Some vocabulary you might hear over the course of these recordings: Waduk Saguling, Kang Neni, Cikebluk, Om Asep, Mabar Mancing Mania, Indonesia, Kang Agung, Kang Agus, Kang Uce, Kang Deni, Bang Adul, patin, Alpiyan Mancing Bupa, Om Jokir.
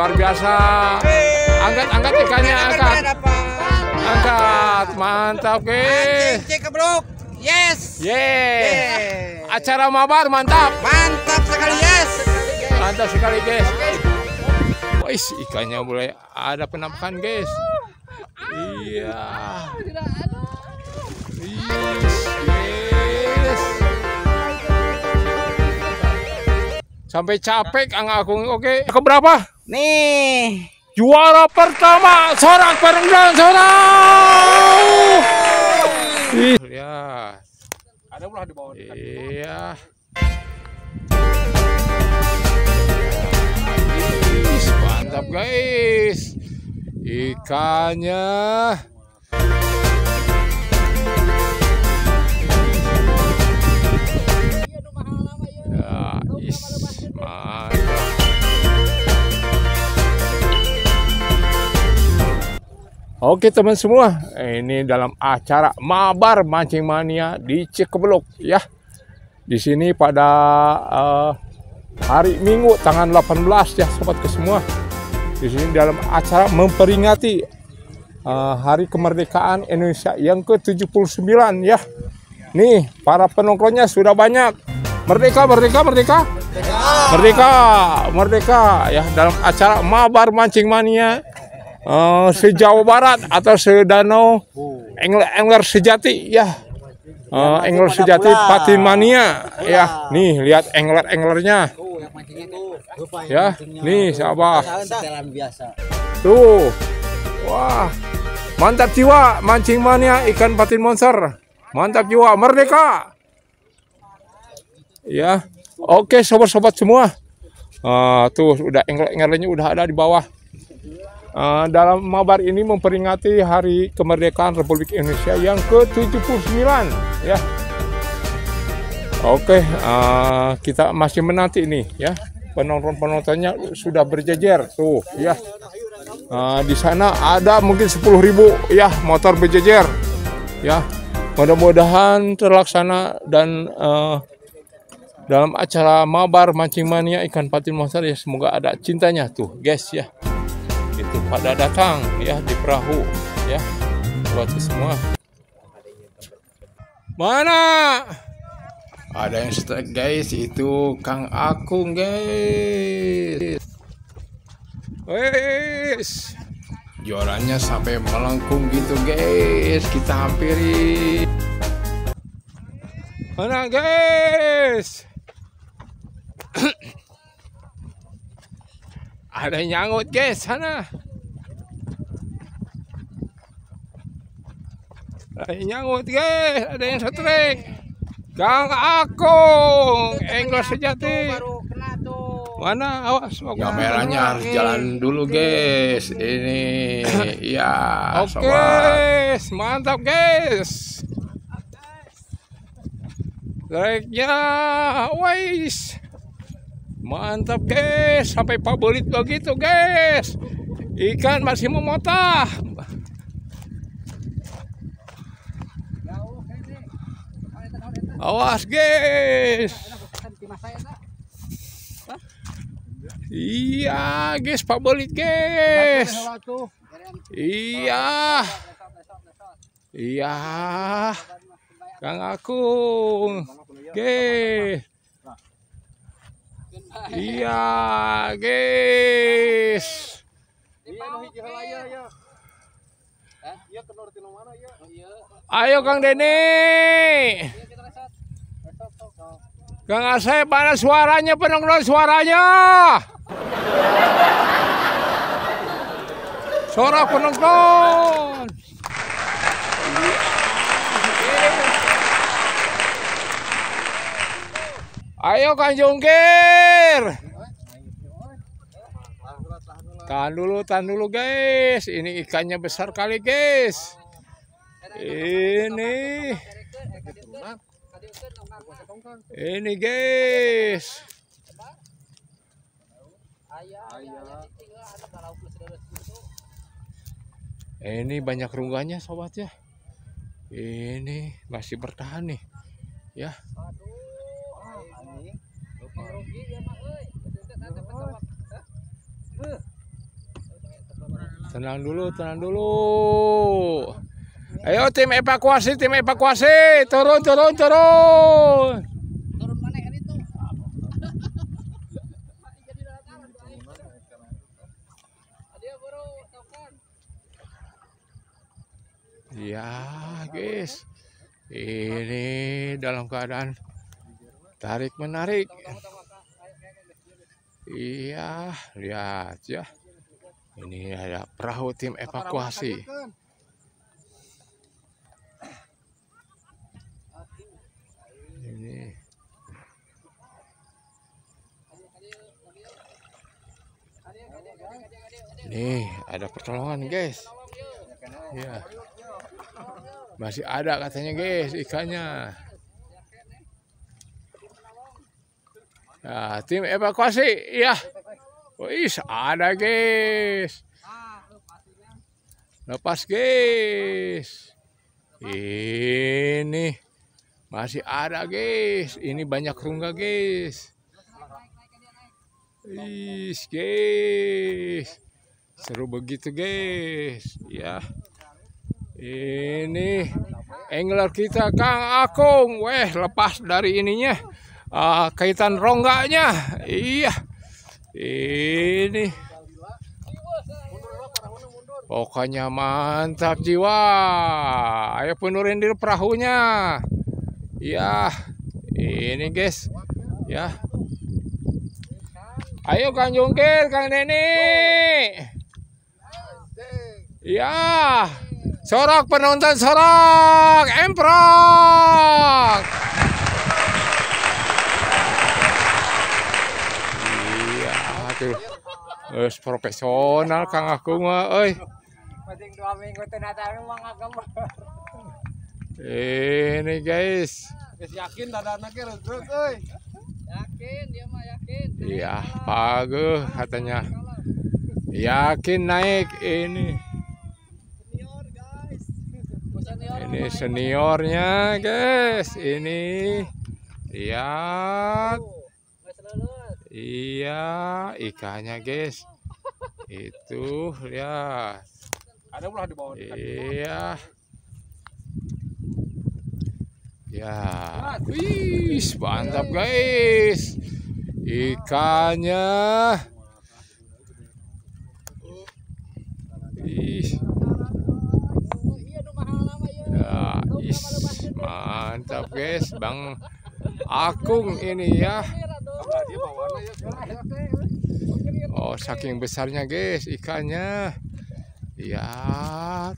Luar biasa. Angkat ikannya, angkat. Mantap, guys. Cikebluk. Yes. Yeah. Acara Mabar mantap. Mantap sekali, yes. Mantap sekali, guys. Wis, ikannya mulai ada penampakan, guys. Iya. Yes. Sampai capek Kang Agung. Oke, keberapa? Nih, juara pertama sorak bareng dan sorak. Iya. Ada ulah di bawah. Iya. Mantap, guys. Ikannya. Oke teman semua, ini dalam acara Mabar Mancing Mania di Cikebluk ya. Di sini pada hari Minggu tanggal 18 ya sobat kesemua. Di sini dalam acara memperingati hari kemerdekaan Indonesia yang ke-79 ya. Nih para penontonnya sudah banyak. Merdeka, merdeka, merdeka. Merdeka, merdeka ya dalam acara Mabar Mancing Mania. Se-Jawa Barat atau se-Danau angler sejati ya, angler sejati Patin Mania ya. Nih lihat anglernya ya, nih siapa tuh, wah mantap jiwa Mancing Mania ikan patin monster, mantap jiwa, merdeka ya. Oke sobat-sobat semua, tuh udah anglernya udah ada di bawah. Dalam Mabar ini memperingati hari kemerdekaan Republik Indonesia yang ke-79 ya. Oke, kita masih menanti nih ya. Penonton-penontonnya sudah berjejer tuh ya. Di sana ada mungkin 10.000 ya motor berjejer ya. Mudah-mudahan terlaksana dan dalam acara Mabar Mancing Mania ikan patin monster ya, semoga ada cintanya tuh guys ya. Itu pada datang ya di perahu ya buat semua. Mana ada yang strike guys, itu Kang Agung guys. Wes juaranya sampai melengkung gitu guys, kita hampiri. Mana guys? Ada nyangut guys, sana ada nyangut guys, ada yang setrek Kang Agung angler sejati baru kena tuh. Mana, awas kameranya harus jalan dulu guys ini ya. Oke guys, mantap guys, treknya wais mantap guys, sampai pabelit begitu guys, ikan masih memotah. Awas guys, iya guys, pabelit guys, iya Kang Agung guys. Iya, guys. Ayo Kang Deni. Kang Asep, mana suaranya penonton, suaranya? Suara penonton. Ayo Kang Jokir. Tahan dulu guys. Ini ikannya besar kali guys. Ini guys. Ini banyak rungganya sobat ya. Ini masih bertahan nih. Ya. Tenang dulu. Ayo tim evakuasi, turun. Turun mana kan itu? Ya, guys. Ini dalam keadaan tarik menarik. Iya, lihat ya. Ini ada perahu tim evakuasi. Ini. Nih, ada pertolongan, guys. Ya. Masih ada katanya, guys, ikannya. Nah, tim evakuasi, ya. Wih, ada guys. Lepas guys. Ini masih ada guys. Ini banyak rungga guys. Wih guys. Seru begitu guys. Ya. Ini angler kita Kang Agung. Weh, lepas dari ininya. Kaitan rongganya. Iya. Ini pokoknya mantap jiwa. Ayo penurin dulu perahunya. Ya, ini guys. Ya. Ayo Kang Jokir, Kang Neni. Ya. Sorok penonton, sorok emprok. Profesional Kang Agung euy. Ini guys. Yakin dadana ge regreg euy. Yakin dia mah yakin. Iya, bagus katanya. Yakin naik ini. Senior guys. Ini seniornya guys. Ini lihat. Iya, ikannya guys. Itu lihat. Ada ulah di bawah. Iya. Ya. Wih, mantap guys. Ikannya. Ih. Ya, mantap guys, Bang Agung ini ya. Oh, saking besarnya guys ikannya. Lihat.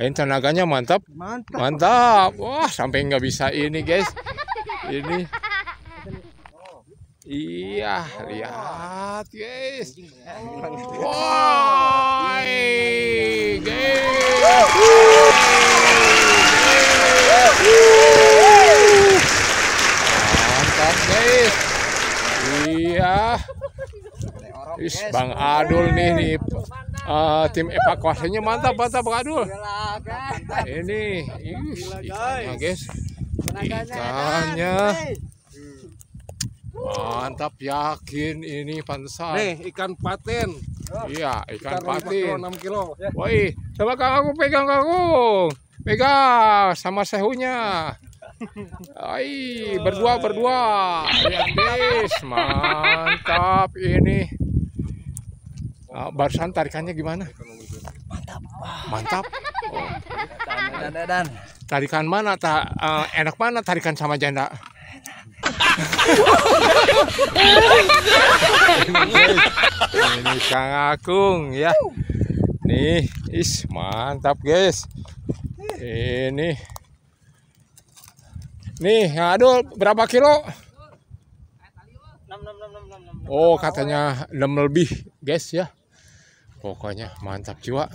Ini tenaganya mantap. Mantap. Wah, sampai nggak bisa ini guys. Ini. Iya, lihat guys. Wah, guys. Mantap guys. Iya. Is Bang Adul nih tim evakuasinya mantap Bang Adul. Ini ikannya guys. Ikannya mantap, yakin ini pantesan. Nih ikan patin. Iya, ikan patin 6 kilo. Woi, coba Kang Agung pegang Kang Agung. Pegang sama sehunya. Ai, berdua. Lihat guys, mantap ini. Barusan tarikannya gimana? Mantap. Oh. Tarikan mana? Enak mana tarikan sama janda? Ini Kang Agung ya. Nih, is mantap guys. Ini. Nih, aduh berapa kilo? 6. Oh, katanya 6 lebih, guys ya. Pokoknya mantap jiwa.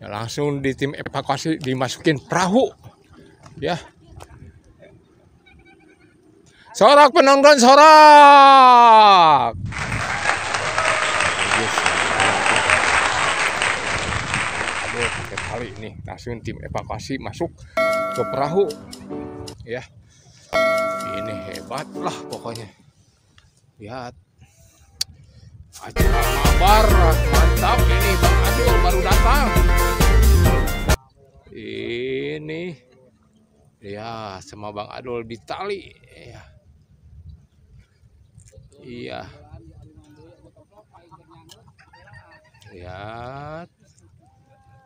Ya, langsung di tim evakuasi dimasukin perahu. Ya. Sorak penonton, sorak. Aduh, kali ini langsung tim evakuasi masuk ke perahu. Ya, ini hebat lah pokoknya. Lihat. Acara Mabar mantap ini, Bang Adul baru datang. Ini ya sama Bang Adul di tali ya. Iya. Lihat.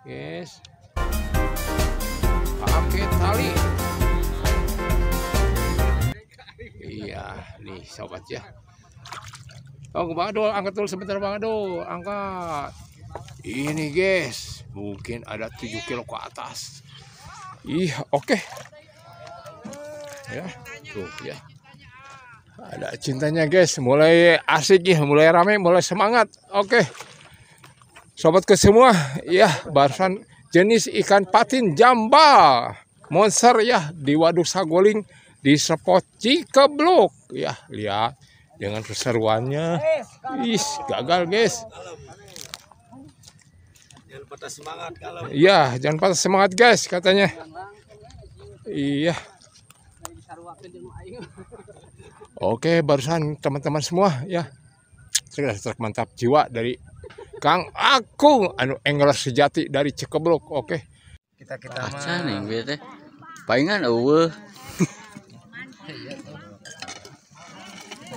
Guys. Pakai tali. Iya, nih sobat ya. Oh, Bang Adul, angkat dulu sebentar Bang Adul, angkat. Ini guys, mungkin ada 7 kilo ke atas. Iya, oke. Ya, tuh ya. Ada cintanya guys, mulai asik ya, mulai ramai, mulai semangat. Oke. Sobat ke semua, ya, barusan jenis ikan patin jambal monster ya di Waduk Saguling di spot Cikebluk ya, lihat. Dengan keseruannya, is gagal guys. Jangan patah semangat kalau. Iya, jangan patah semangat guys katanya. Iya. Oke, barusan teman-teman semua ya. Sekedar mantap jiwa dari Kang Agung, anu angler sejati dari Cikebluk. Oke. Kita acan nih bete. Palingan eueuh.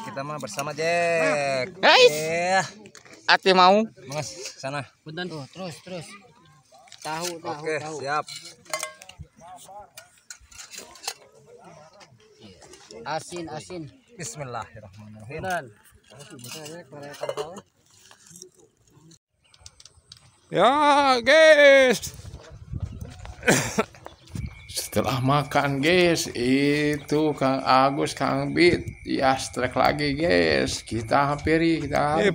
Kita mah bersama Jack. Guys. Yeah. Ati mau. Mas, sana. Punten tuh, terus. Tahu. Oke, siap. Asin. Bismillahirrahmanirrahim. Ya, guys. Setelah makan guys, itu Kang Agus, Kang Beat, ya strike lagi guys, kita hampiri. Bener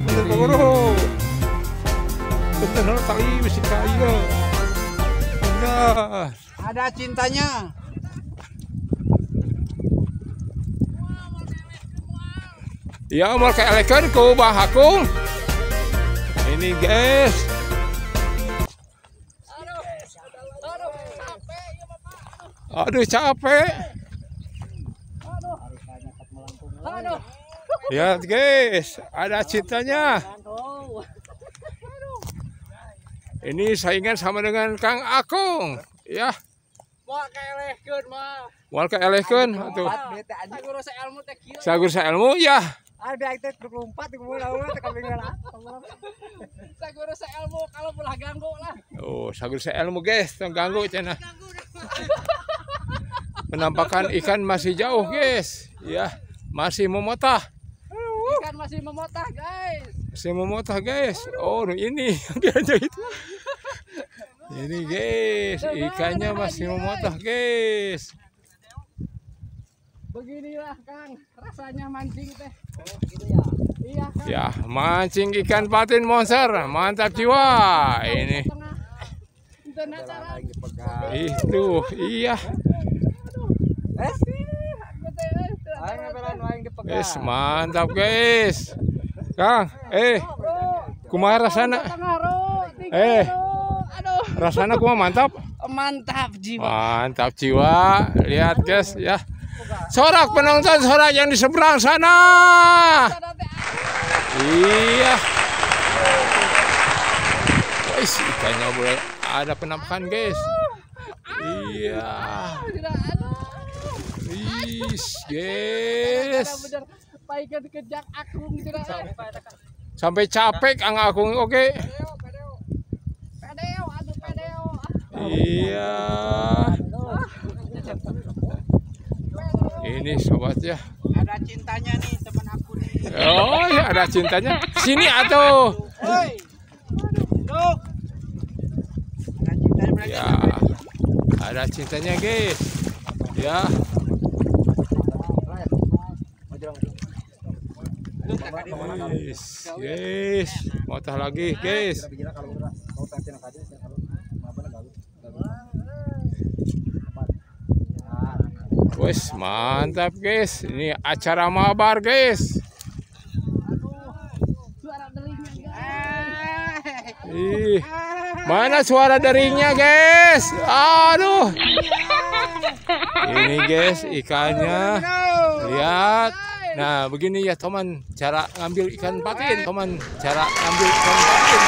tali mesti kaya. Bener. Ada cintanya. Ya mau kayak elekan ku bah aku. Ini guys. Aduh capek. Aduh. Ya guys, ada cintanya. Ini saingan sama dengan Kang Agung, ya. Mau ke elehkeun atuh. Sagur sa ilmu ya. Ada aktif 24 Sagur sa ilmu kalau pula ganggu lah. Oh, sagur sa ilmu guys, tong ganggu cenah. Penampakan ikan masih jauh guys, ya masih memotah. Ikan masih memotah guys. Oh ini, ini guys, ikannya masih memotah guys. Beginilah Kang, rasanya mancing teh. Iya. Ya mancing ikan patin monster, mantap jiwa ini. Itu iya. Guys, mantap guys. Kang, kumaha rasana? Rasana kumaha mantap? Mantap jiwa. Lihat guys ya. Sorak penonton, sorak yang di seberang sana. Iya. Guys, ikannya mulai ada penampakan guys. Iya. Yes. Sampai capek Kang Agung, oke. Iya. Ini sobat ya. Ada cintanya nih teman aku nih. Oh ya ada cintanya. Sini atuh. Ya. Ada cintanya guys. Ya. Guys, motah lagi guys. Wes mantap guys, ini acara Mabar guys. Ih, mana suara deringnya guys? Aduh. Ini guys ikannya, lihat. Nah, begini ya teman, cara ngambil ikan patin. Teman, cara ngambil ikan patin.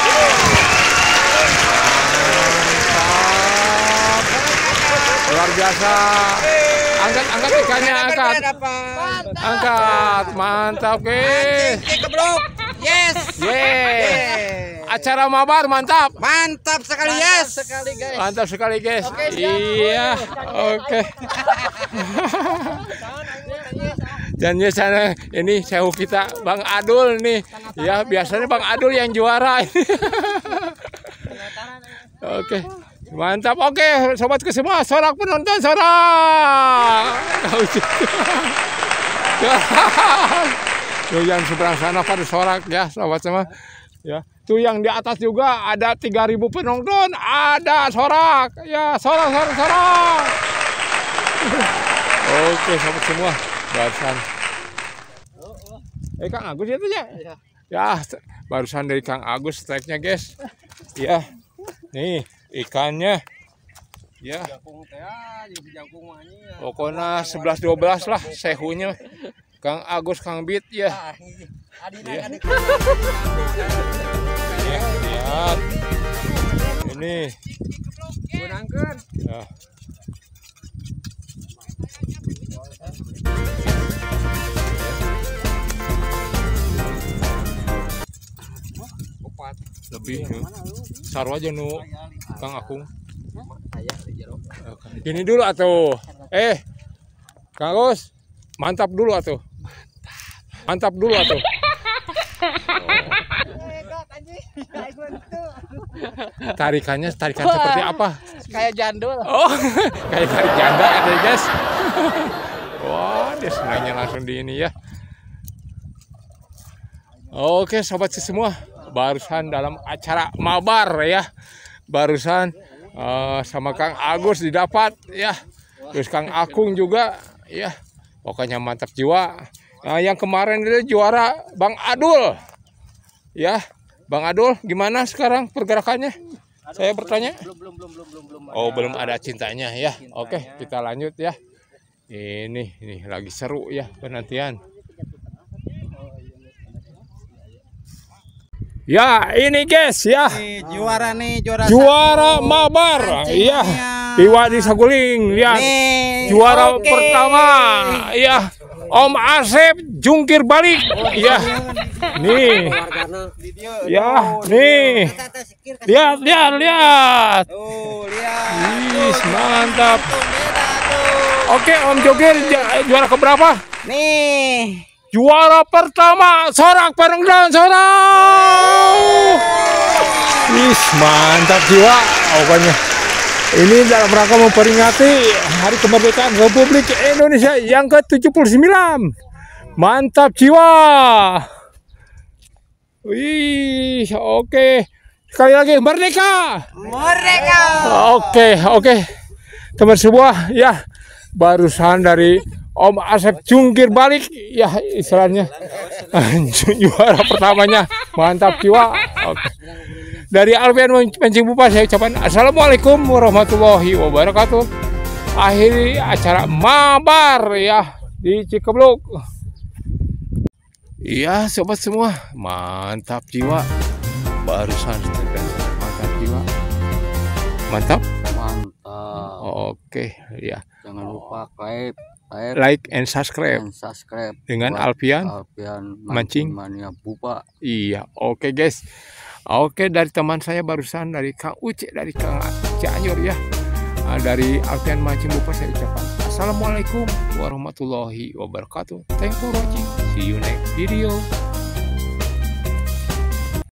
Mantap. Luar biasa. Angkat ikannya, angkat. Angkat. Mantap, guys. Cikebluk. Yes. Yes. Acara Mabar mantap. Mantap sekali, mantap yes. Sekali, guys. Mantap sekali, guys. Okay, iya. Oke. Okay. Dan ya sana ini sewu kita Bang Adul nih. Ya biasanya Bang Adul yang juara. Oke. Okay. Mantap. Oke, okay, sobatku semua, sorak penonton, sorak. Tuh yang seberang sana pada sorak ya, sobat semua. Ya. Tuh yang di atas juga ada 3.000 penonton, ada sorak, ya sorak. Oke, sahabat semua, barusan. Kang Agus itu ya? Ya, barusan dari Kang Agus strike-nya, guys. Ya, nih ikannya. Ya. Pokoknya 11-12 lah sehunya. Kang Agus, Kang Beat ya. Iya. Lihat. Ini. Ya. Lebih saru aja nu Kang Agung. Ini dulu atuh. Kang Agus, mantap dulu atuh. Mantap dulu atuh. Tarikannya tarikan seperti apa? Kayak jandul. Oh, kayak tarik janda ya, guys. Wah, dia senangnya langsung di ini ya. Oke, sobat semua, barusan dalam acara Mabar ya. Barusan sama Kang Agus didapat ya. Terus Kang Agung juga ya. Pokoknya mantap jiwa. Nah, yang kemarin itu juara Bang Adul. Ya, Bang Adul gimana sekarang pergerakannya? Aduh, saya bertanya. Belum. Oh, belum ada cintanya ya. Cintanya. Oke, kita lanjut ya. Ini lagi seru ya penantian. Ya, ini guys ya. Ini juara satu. Mabar ya. Di Waduk Saguling lihat. Nih, juara okay. Pertama ya. Om Asep jungkir balik ya. Nih. Ya, nih. Lihat. Tuh, lihat. Mantap. Oke, Om Jokir juara keberapa? Nih. Juara pertama. Sorak penonton, sorak. Wih, mantap jiwa pokoknya. Ini dalam rangka memperingati Hari Kemerdekaan Republik Indonesia yang ke-79. Mantap jiwa. Wih, oke. Sekali lagi, merdeka. Merdeka. Oke. Teman semua, ya. Barusan dari Om Asep jungkir balik. Ya, istilahnya. Juara pertamanya. Mantap jiwa. Oke. Dari Alpiyan Mancing Bupa saya ucapkan assalamualaikum warahmatullahi wabarakatuh. Akhiri acara Mabar ya di Cikebluk. Iya sobat semua, mantap jiwa. Barusan mantap jiwa. Mantap. Oke ya. Jangan lupa like and subscribe. Dengan Alpiyan Mancing Mania Bupa. Iya, oke guys. Oke, dari teman saya barusan dari Kang Uce dari Kang Cianjur ya. Dari Alpiyan Mancing Bupa saya ucapkan assalamualaikum warahmatullahi wabarakatuh. Thank you for watching. See you next video.